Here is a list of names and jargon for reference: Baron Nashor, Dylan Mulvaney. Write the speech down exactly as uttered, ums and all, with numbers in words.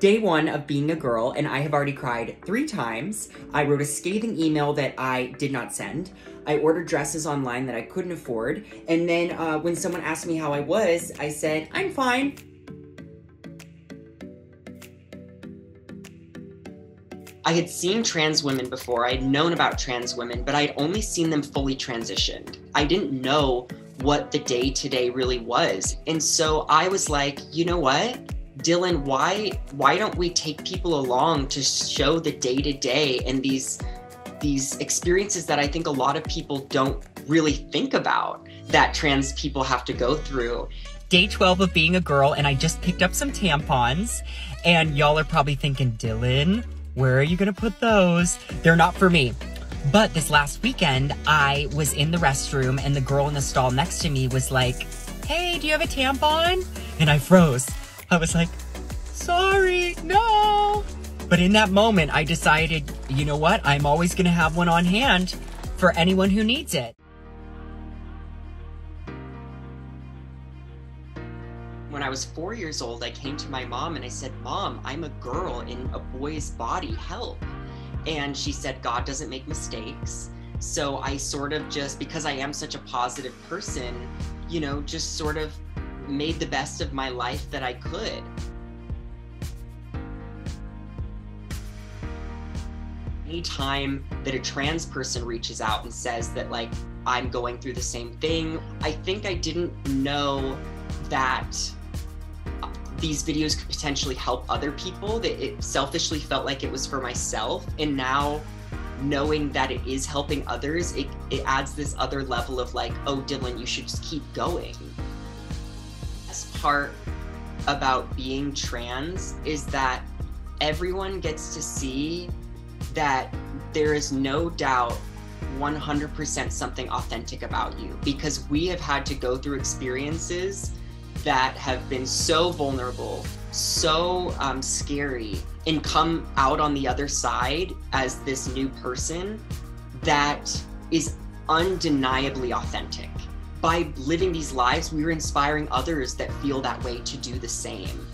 Day one of being a girl, and I have already cried three times. I wrote a scathing email that I did not send. I ordered dresses online that I couldn't afford. And then uh, when someone asked me how I was, I said, I'm fine. I had seen trans women before. I had known about trans women, but I had only seen them fully transitioned. I didn't know what the day-to-day really was. And so I was like, you know what? Dylan, why why don't we take people along to show the day-to-day and these these experiences that I think a lot of people don't really think about that trans people have to go through. Day twelve of being a girl, and I just picked up some tampons, and y'all are probably thinking, Dylan, where are you gonna put those? They're not for me. But this last weekend, I was in the restroom and the girl in the stall next to me was like, hey, do you have a tampon? And I froze. I was like, sorry, no. But in that moment, I decided, you know what? I'm always gonna have one on hand for anyone who needs it. When I was four years old, I came to my mom and I said, Mom, I'm a girl in a boy's body, help. And she said, God doesn't make mistakes. So I sort of just, because I am such a positive person, you know, just sort of made the best of my life that I could. Anytime that a trans person reaches out and says that, like, I'm going through the same thing, I think I didn't know that these videos could potentially help other people, that it selfishly felt like it was for myself. And now knowing that it is helping others, it, it adds this other level of like, oh, Dylan, you should just keep going. The best part about being trans is that everyone gets to see that there is no doubt one hundred percent something authentic about you, because we have had to go through experiences that have been so vulnerable, so um, scary, and come out on the other side as this new person that is undeniably authentic. By living these lives, we are inspiring others that feel that way to do the same.